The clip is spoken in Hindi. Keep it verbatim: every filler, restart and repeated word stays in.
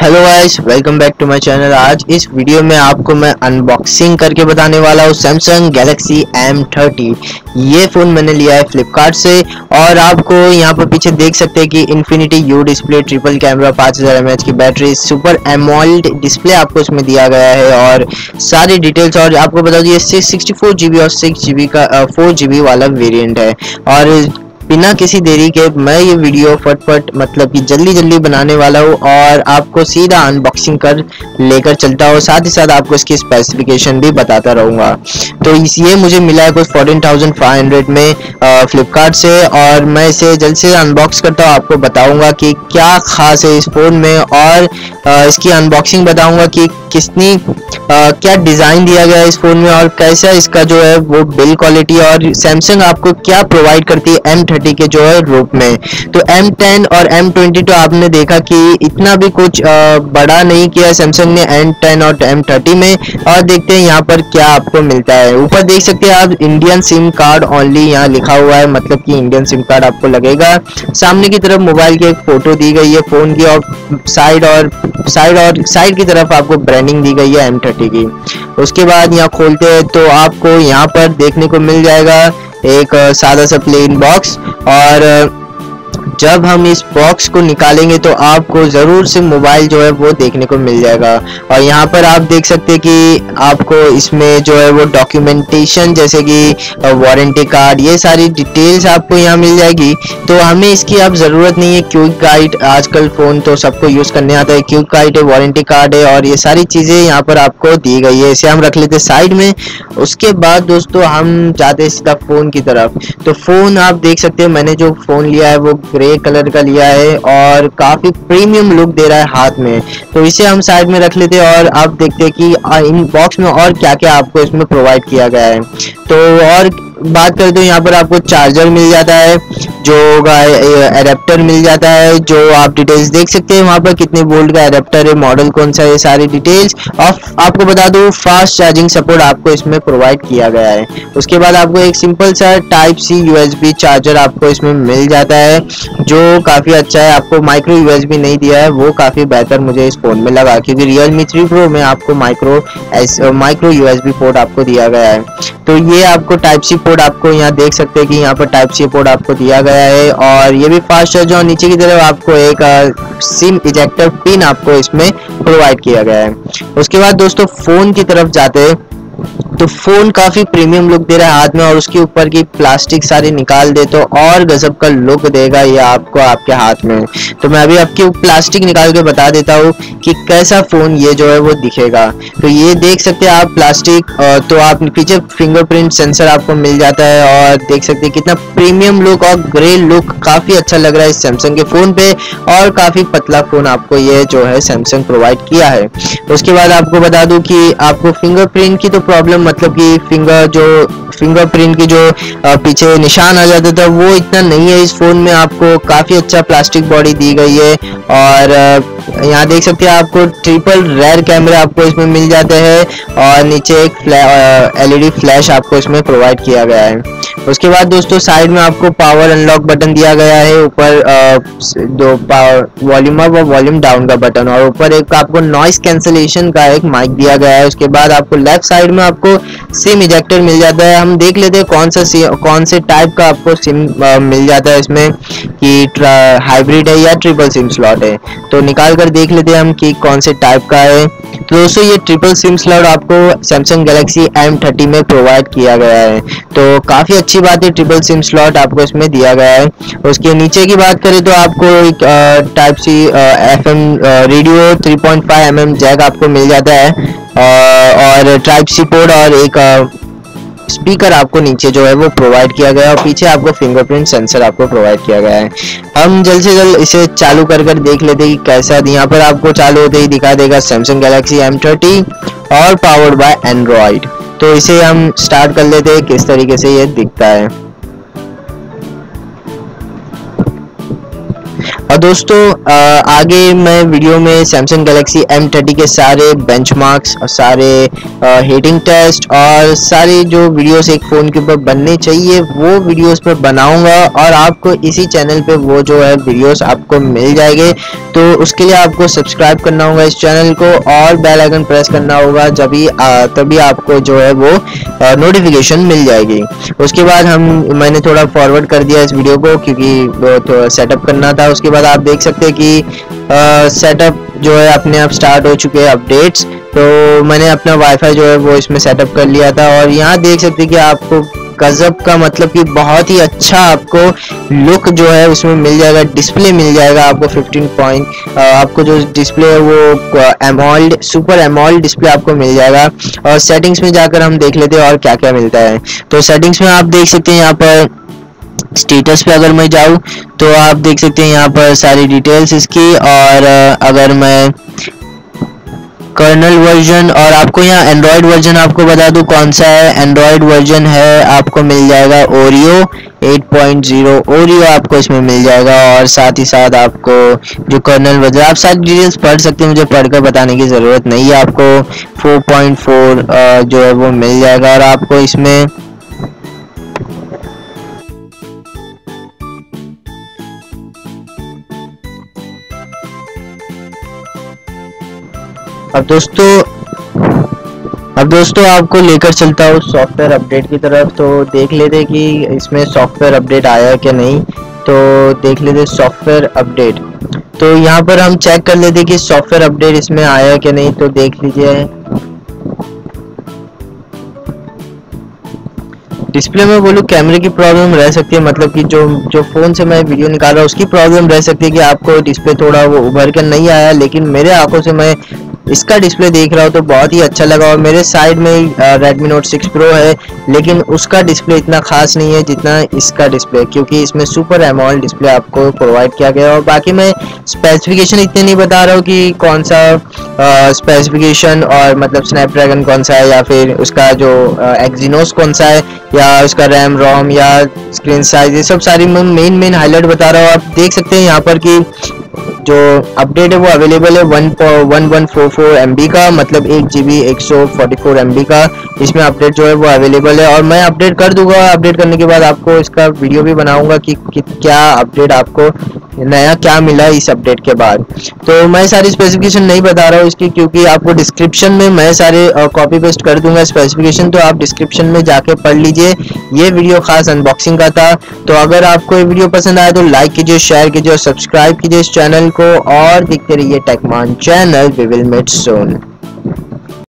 Hello guys, welcome back to my channel. आज इस वीडियो में आपको मैं अनबॉक्सिंग करके बताने वाला हूँ सैमसंग गैलेक्सी एम थर्टी। ये फ़ोन मैंने लिया है फ्लिपकार्ट से और आपको यहाँ पर पीछे देख सकते हैं कि infinity U display, triple camera, पाँच हज़ार एम ए एच की बैटरी, सुपर एमोल्ड डिस्प्ले आपको इसमें दिया गया है और सारी डिटेल्स। और आपको बता दूँ ये six sixty four G B और सिक्स जी बी का फोर जी बी वाला वेरिएंट है। और बिना किसी देरी के मैं ये वीडियो फटफट मतलब कि जल्दी जल्दी बनाने वाला हूँ और आपको सीधा अनबॉक्सिंग कर लेकर चलता हूँ, साथ ही साथ आपको इसकी स्पेसिफिकेशन भी बताता रहूँगा। तो इस ये मुझे मिला है कुछ फोर्टीन थाउजेंड फाइव हंड्रेड में फ्लिपकार्ट से और मैं इसे जल्द से अनबॉक्स करता हूँ, आपको बताऊँगा कि क्या खास है इस फ़ोन में और आ, इसकी अनबॉक्सिंग बताऊँगा कि किसनी आ, क्या डिज़ाइन दिया गया है इस फ़ोन में और कैसा इसका जो है वो बिल्ड क्वालिटी और सैमसंग आपको क्या प्रोवाइड करती है एम थर्टी के जो है रूप में। तो एम टेन और एम ट्वेंटी तो आपने देखा कि इतना भी कुछ आ, बड़ा नहीं किया सैमसंग ने एम टेन और एम थर्टी में। और देखते हैं यहाँ पर क्या आपको मिलता है। ऊपर देख सकते हैं आप इंडियन सिम कार्ड ओनली यहाँ लिखा हुआ है, मतलब कि इंडियन सिम कार्ड आपको लगेगा। सामने की तरफ मोबाइल की एक फ़ोटो दी गई है फ़ोन की और साइड और साइड और साइड की तरफ आपको ब्रांडिंग दी गई है एम थर्टी की। उसके बाद यहाँ खोलते हैं तो आपको यहाँ पर देखने को मिल जाएगा एक सादा सा प्लेन बॉक्स और जब हम इस बॉक्स को निकालेंगे तो आपको ज़रूर से मोबाइल जो है वो देखने को मिल जाएगा। और यहाँ पर आप देख सकते हैं कि आपको इसमें जो है वो डॉक्यूमेंटेशन जैसे कि वारंटी कार्ड, ये सारी डिटेल्स आपको यहाँ मिल जाएगी। तो हमें इसकी अब ज़रूरत नहीं है। क्विक गाइड, आजकल फ़ोन तो सबको यूज़ करने आता है, क्विक गाइड है, वारंटी कार्ड है और ये सारी चीज़ें यहाँ पर आपको दी गई है। इसे हम रख लेते साइड में। उसके बाद दोस्तों हम जाते हैं सीधा फ़ोन की तरफ। तो फ़ोन आप देख सकते हैं मैंने जो फ़ोन लिया है वो ग्रे कलर का लिया है और काफ़ी प्रीमियम लुक दे रहा है हाथ में। तो इसे हम साइड में रख लेते हैं और आप देखते हैं कि इन बॉक्स में और क्या क्या आपको इसमें प्रोवाइड किया गया है। तो और बात करते हैं यहाँ पर आपको चार्जर मिल जाता है, जो एडेप्टर मिल जाता है, जो आप डिटेल्स देख सकते हैं वहाँ पर कितने वोल्ट का एडेप्टर है, मॉडल कौन सा है, सारी डिटेल्स। और आपको बता दूँ फास्ट चार्जिंग सपोर्ट आपको इसमें प्रोवाइड किया गया है। उसके बाद आपको एक सिंपल सा टाइप सी यूएसबी चार्जर आपको इसमें मिल जाता है जो काफ़ी अच्छा है। आपको माइक्रो यूएसबी नहीं दिया है, वो काफ़ी बेहतर मुझे इस फ़ोन में लगा क्योंकि रियलमी थ्री प्रो में आपको माइक्रो माइक्रो यूएसबी पोर्ट आपको दिया गया है। तो ये आपको टाइप सी पोर्ट आपको यहाँ देख सकते हैं कि यहाँ पर टाइप सी पोर्ट आपको दिया गया है और ये भी फास्ट चार्ज। और नीचे की तरफ आपको एक सिम इजेक्टर पिन आपको इसमें प्रोवाइड किया गया है। उसके बाद दोस्तों फ़ोन की तरफ जाते हैं तो फ़ोन काफ़ी प्रीमियम लुक दे रहा है हाथ में और उसके ऊपर की प्लास्टिक सारी निकाल दे तो और गजब का लुक देगा ये आपको आपके हाथ में। तो मैं अभी आपकी प्लास्टिक निकाल के बता देता हूँ कि कैसा फ़ोन ये जो है वो दिखेगा। तो ये देख सकते हैं आप प्लास्टिक, तो आप पीछे फिंगरप्रिंट सेंसर आपको मिल जाता है और देख सकते हैं कितना प्रीमियम लुक और ग्रे लुक काफ़ी अच्छा लग रहा है इस सैमसंग के फ़ोन पर। और काफ़ी पतला फ़ोन आपको ये जो है सैमसंग प्रोवाइड किया है। उसके बाद आपको बता दूँ कि आपको फिंगरप्रिंट की तो प्रॉब्लम, मतलब कि फिंगर जो फिंगरप्रिंट की जो पीछे निशान आ जाता था वो इतना नहीं है इस फ़ोन में। आपको काफ़ी अच्छा प्लास्टिक बॉडी दी गई है और यहाँ देख सकते हैं आपको ट्रिपल रेयर कैमरे आपको इसमें मिल जाते हैं और नीचे एक एलईडी फ्लैश आपको इसमें प्रोवाइड किया गया है। उसके बाद दोस्तों साइड में आपको पावर अनलॉक बटन दिया गया है, ऊपर दो पावर वॉल्यूम अप और वॉल्यूम डाउन का बटन और ऊपर एक आपको नॉइस कैंसलेशन का एक माइक दिया गया है। उसके बाद आपको लेफ्ट साइड में आपको सिम इजेक्टर मिल जाता है। हम देख लेते हैं कौन सा कौन से टाइप का आपको सिम आ, मिल जाता है इसमें कि हाइब्रिड है या ट्रिपल सिम स्लॉट है। तो निकाल कर देख लेते हैं हम कि कौन से टाइप का है। तो दोस्तों ये ट्रिपल सिम स्लॉट आपको सैमसंग गैलेक्सी एम थर्टी में प्रोवाइड किया गया है तो काफ़ी अच्छी बात है, ट्रिपल सिम स्लॉट आपको इसमें दिया गया है। उसके नीचे की बात करें तो आपको एक type C FM radio three point five M M jack आपको मिल जाता है आ, और टाइप सी पोर्ट और एक आ, स्पीकर आपको नीचे जो है वो प्रोवाइड किया गया है और पीछे आपको फिंगरप्रिंट सेंसर आपको प्रोवाइड किया गया है। हम जल्द से जल्द इसे चालू कर कर देख लेते हैं कि कैसा। यहाँ पर आपको चालू होते ही दिखा देगा सैमसंग गैलेक्सी एम थर्टी और पावर्ड बाय एंड्रॉयड। तो इसे हम स्टार्ट कर लेते हैं किस तरीके से ये दिखता है। और दोस्तों आगे मैं वीडियो में सैमसंग गैलेक्सी एम थर्टी के सारे बेंचमार्क्स और सारे हीटिंग टेस्ट और सारे जो वीडियोस एक फ़ोन के ऊपर बनने चाहिए वो वीडियोस पर बनाऊंगा और आपको इसी चैनल पे वो जो है वीडियोस आपको मिल जाएंगे। तो उसके लिए आपको सब्सक्राइब करना होगा इस चैनल को और बेल आइकन प्रेस करना होगा, जबी तभी आपको जो है वो नोटिफिकेशन मिल जाएगी। उसके बाद हम मैंने थोड़ा फॉरवर्ड कर दिया इस वीडियो को क्योंकि सेटअप करना था। उसके बाद आप देख सकते हैं कि सेटअप जो है अपने आप स्टार्ट हो चुके हैं अपडेट्स। तो मैंने अपना वाईफाई जो है वो इसमें सेटअप कर लिया था और यहाँ देख सकते हैं कि आपको गजब का मतलब कि बहुत ही अच्छा आपको लुक जो है उसमें मिल जाएगा, डिस्प्ले मिल जाएगा आपको पंद्रह पॉइंट आपको जो डिस्प्ले है वो एमोल्ड सुपर एमोल्ड डिस्प्ले आपको मिल जाएगा। और सेटिंग्स में जाकर हम देख लेते हैं और क्या क्या मिलता है। तो सेटिंग्स में आप देख सकते हैं यहाँ पर स्टेटस पे अगर मैं जाऊँ तो आप देख सकते हैं यहाँ पर सारी डिटेल्स इसकी, और अगर मैं कर्नल वर्जन और आपको यहाँ एंड्रॉयड वर्जन आपको बता दूँ कौन सा है, एंड्रॉयड वर्जन है आपको मिल जाएगा Oreo eight point zero Oreo आपको इसमें मिल जाएगा। और साथ ही साथ आपको जो कर्नल वर्जन आप सारी डिटेल्स पढ़ सकते हैं, मुझे पढ़कर बताने की ज़रूरत नहीं है। आपको फोर पॉइंट फोर जो है वो मिल जाएगा और आपको इसमें अब दोस्तों अब दोस्तों आपको लेकर चलता हूँ सॉफ्टवेयर अपडेट की तरफ। तो देख लेते कि इसमें सॉफ्टवेयर अपडेट आया कि नहीं, तो देख लेते सॉफ्टवेयर अपडेट। तो यहाँ पर हम चेक कर लेते कि सॉफ्टवेयर अपडेट इसमें आया कि नहीं। तो देख लीजिए डिस्प्ले में बोलूँ कैमरे की प्रॉब्लम रह सकती है, मतलब कि जो जो फ़ोन से मैं वीडियो निकाल रहा हूँ उसकी प्रॉब्लम रह सकती है कि आपको डिस्प्ले थोड़ा वो उभर कर नहीं आया, लेकिन मेरे आंखों से मैं इसका डिस्प्ले देख रहा हूँ तो बहुत ही अच्छा लगा। और मेरे साइड में रेडमी नोट सिक्स प्रो है लेकिन उसका डिस्प्ले इतना खास नहीं है जितना इसका डिस्प्ले, क्योंकि इसमें सुपर एमोलेड डिस्प्ले आपको प्रोवाइड किया गया है। और बाकी मैं स्पेसिफिकेशन इतने नहीं बता रहा हूँ कि कौन सा आ, स्पेसिफिकेशन और मतलब स्नैपड्रैगन कौन सा है या फिर उसका जो एक्जीनोस कौन सा है या उसका रैम रोम या स्क्रीन साइज, ये सब सारी मैं मेन मेन हाईलाइट बता रहा हूँ। आप देख सकते हैं यहाँ पर कि जो अपडेट है वो अवेलेबल है one one one four four MB का, मतलब एक जीबी एक सौ फोर्टी फोर एमबी का इसमें अपडेट जो है वो अवेलेबल है। और मैं अपडेट कर दूंगा, अपडेट करने के बाद आपको इसका वीडियो भी बनाऊंगा कि, कि क्या अपडेट आपको नया क्या मिला इस अपडेट के बाद। तो मैं सारी स्पेसिफिकेशन नहीं बता रहा हूँ इसकी, क्योंकि आपको डिस्क्रिप्शन में मैं सारे कॉपी पेस्ट कर दूंगा स्पेसिफिकेशन, तो आप डिस्क्रिप्शन में जाके पढ़ लीजिए। ये वीडियो खास अनबॉक्सिंग का था। तो अगर आपको ये वीडियो पसंद आया तो लाइक कीजिए, शेयर कीजिए और सब्सक्राइब कीजिए इस चैनल को और देखते रहिए Techman channel. We will meet soon.